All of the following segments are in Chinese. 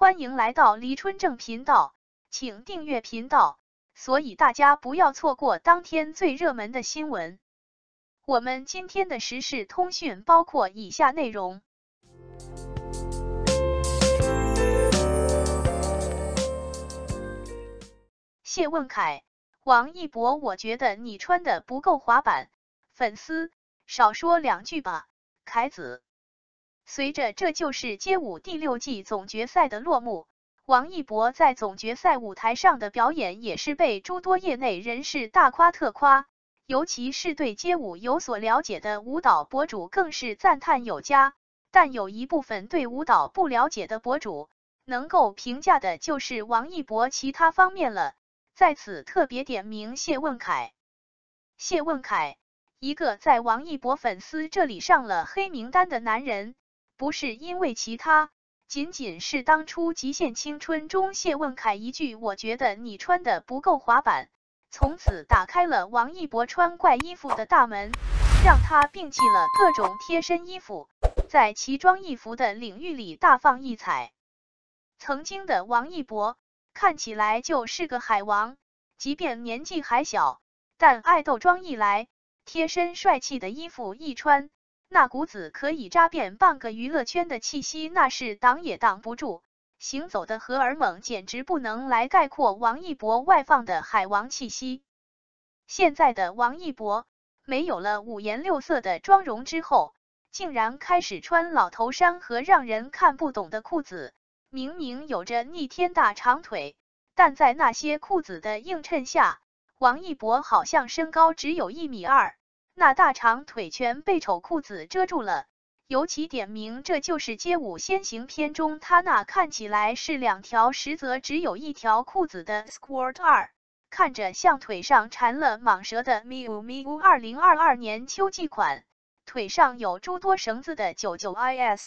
欢迎来到黎春正频道，请订阅频道，所以大家不要错过当天最热门的新闻。我们今天的时事通讯包括以下内容：谢汶凯、王一博，我觉得你穿的不够滑板，粉丝少说两句吧，凯子。 随着《这就是街舞》第6季总决赛的落幕，王一博在总决赛舞台上的表演也是被诸多业内人士大夸特夸，尤其是对街舞有所了解的舞蹈博主更是赞叹有加。但有一部分对舞蹈不了解的博主，能够评价的就是王一博其他方面了。在此特别点名谢汶凯，谢汶凯，一个在王一博粉丝这里上了黑名单的男人。 不是因为其他，仅仅是当初《极限青春》中谢汶凯一句“我觉得你穿的不够滑板”，从此打开了王一博穿怪衣服的大门，让他摒弃了各种贴身衣服，在奇装异服的领域里大放异彩。曾经的王一博看起来就是个海王，即便年纪还小，但爱豆装一来，贴身帅气的衣服一穿。 那股子可以扎遍半个娱乐圈的气息，那是挡也挡不住。行走的荷尔蒙简直不能来概括王一博外放的海王气息。现在的王一博，没有了五颜六色的妆容之后，竟然开始穿老头衫和让人看不懂的裤子。明明有着逆天大长腿，但在那些裤子的映衬下，王一博好像身高只有1.2米。 那大长腿全被丑裤子遮住了，尤其点名这就是街舞先行片中他那看起来是两条实则只有一条裤子的 Squat 2，看着像腿上缠了蟒蛇的 miu 2022年秋季款，腿上有诸多绳子的 99is，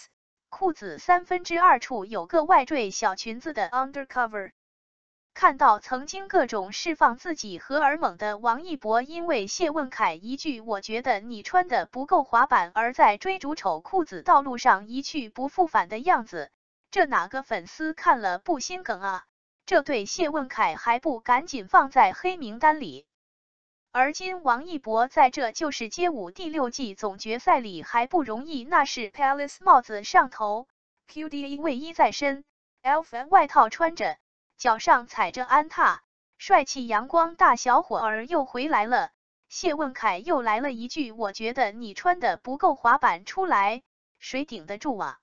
裤子2/3处有个外坠小裙子的 Undercover。 看到曾经各种释放自己荷尔蒙的王一博，因为谢汶凯一句“我觉得你穿的不够滑板”而在追逐丑裤子道路上一去不复返的样子，这哪个粉丝看了不心梗啊？这对谢汶凯还不赶紧放在黑名单里？而今王一博在这就是街舞第6季总决赛里还不容易，那是 Palace 帽子上头 ，QD 卫衣在身 ，Elf 外套穿着。 脚上踩着安踏，帅气阳光大小伙儿又回来了。谢汶凯又来了一句：“我觉得你穿的不够滑板出来，谁顶得住啊？”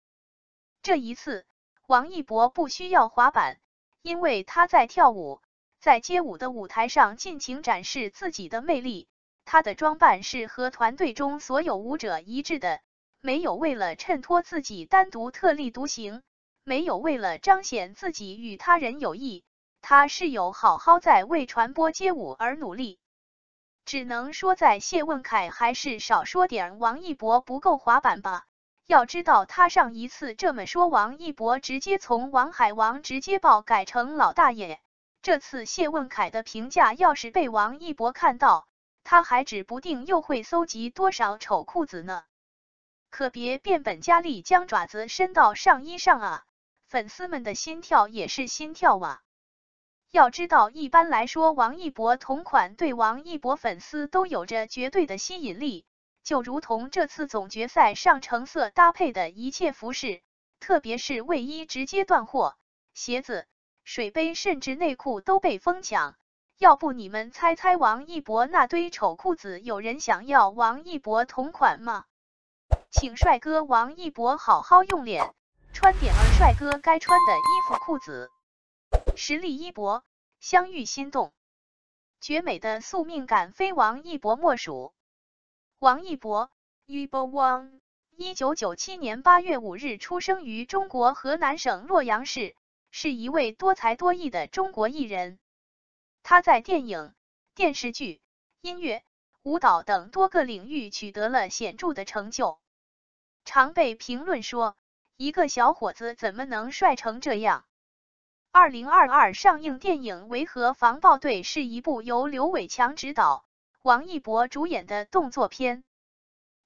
这一次，王一博不需要滑板，因为他在跳舞，在街舞的舞台上尽情展示自己的魅力。他的装扮是和团队中所有舞者一致的，没有为了衬托自己单独特立独行。 没有为了彰显自己与他人有异，他是有好好在为传播街舞而努力。只能说，在谢汶凯还是少说点王一博不够滑板吧。要知道，他上一次这么说，王一博直接从王海王直接爆改成老大爷。这次谢汶凯的评价要是被王一博看到，他还指不定又会搜集多少丑裤子呢。可别变本加厉，将爪子伸到上衣上啊！ 粉丝们的心跳也是心跳啊！要知道，一般来说，王一博同款对王一博粉丝都有着绝对的吸引力，就如同这次总决赛上橙色搭配的一切服饰，特别是卫衣直接断货，鞋子、水杯甚至内裤都被疯抢。要不你们猜猜王一博那堆丑裤子，有人想要王一博同款吗？请帅哥王一博好好用脸。 穿点儿帅哥该穿的衣服裤子，实力一搏，相遇心动，绝美的宿命感非王一博莫属。王一博 ，Yubo Wang， 1997年8月5日出生于中国河南省洛阳市，是一位多才多艺的中国艺人。他在电影、电视剧、音乐、舞蹈等多个领域取得了显著的成就，常被评论说。 一个小伙子怎么能帅成这样？2022上映电影《维和防暴队》是一部由刘伟强执导、王一博主演的动作片。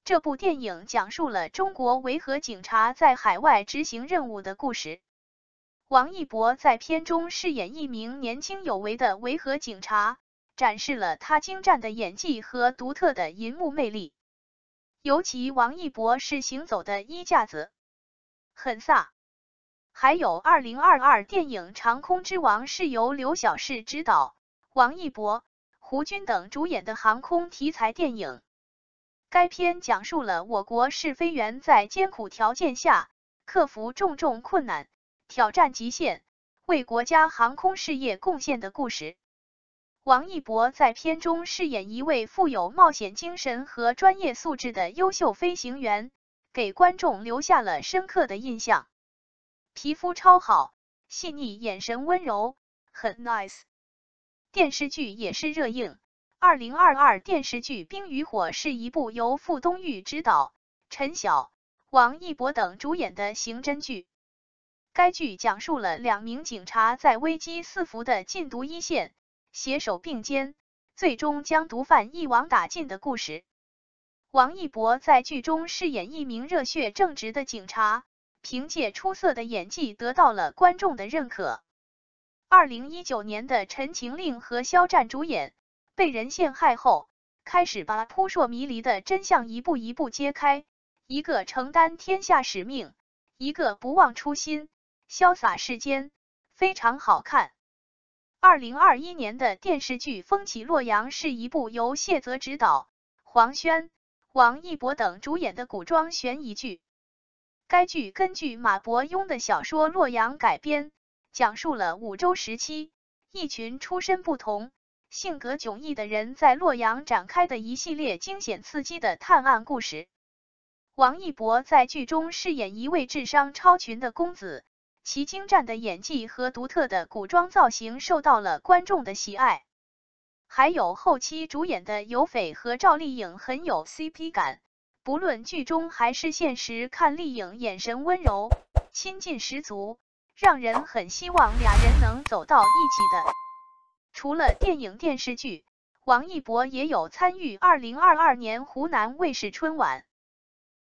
这部电影讲述了中国维和警察在海外执行任务的故事。王一博在片中饰演一名年轻有为的维和警察，展示了他精湛的演技和独特的银幕魅力。尤其王一博是行走的衣架子，很飒。还有2022电影《长空之王》是由刘晓世执导，王一博、胡军等主演的航空题材电影。该片讲述了我国试飞员在艰苦条件下克服种种困难，挑战极限，为国家航空事业贡献的故事。王一博在片中饰演一位富有冒险精神和专业素质的优秀飞行员，给观众留下了深刻的印象。皮肤超好，细腻，眼神温柔，很 nice。 电视剧也是热映。2022电视剧《冰与火》是一部由傅东育执导、陈晓、王一博等主演的刑侦剧。该剧讲述了两名警察在危机四伏的禁毒一线携手并肩，最终将毒贩一网打尽的故事。王一博在剧中饰演一名热血正直的警察，凭借出色的演技得到了观众的认可。2019年的《陈情令》和肖战主演，被人陷害后，开始把扑朔迷离的真相一步一步揭开，一个承担天下使命，一个不忘初心，潇洒世间，非常好看。2021年的电视剧《风起洛阳》是一部由谢泽执导、黄轩、王一博等主演的古装悬疑剧。该剧根据马伯庸的小说《洛阳》改编，讲述了武周时期一群出身不同、性格迥异的人在洛阳展开的一系列惊险刺激的探案故事。王一博在剧中饰演一位智商超群的公子，其精湛的演技和独特的古装造型受到了观众的喜爱。还有后期主演的尤斐和赵丽颖很有 CP 感。不论剧中还是现实，看丽颖眼神温柔，亲近十足，让人很希望俩人能走到一起的。除了电影电视剧，王一博也有参与2022年湖南卫视春晚。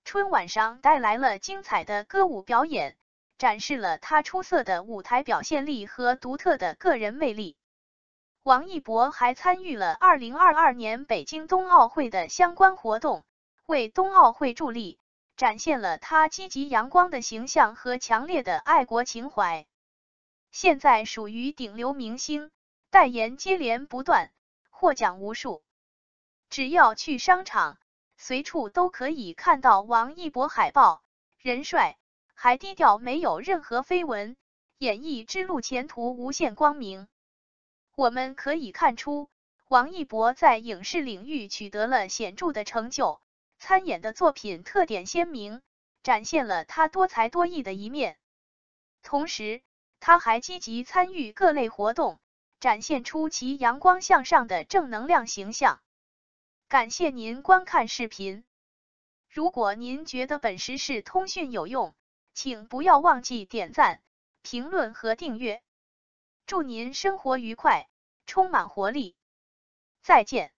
春晚上带来了精彩的歌舞表演，展示了他出色的舞台表现力和独特的个人魅力。王一博还参与了2022年北京冬奥会的相关活动，为冬奥会助力，展现了他积极阳光的形象和强烈的爱国情怀。现在属于顶流明星，代言接连不断，获奖无数。只要去商场，随处都可以看到王一博海报。人帅，还低调，没有任何绯闻，演艺之路前途无限光明。我们可以看出，王一博在影视领域取得了显著的成就。参演的作品特点鲜明，展现了他多才多艺的一面。同时，他还积极参与各类活动，展现出其阳光向上的正能量形象。感谢您观看视频。如果您觉得本时事通讯有用，请不要忘记点赞、评论和订阅。祝您生活愉快，充满活力。再见。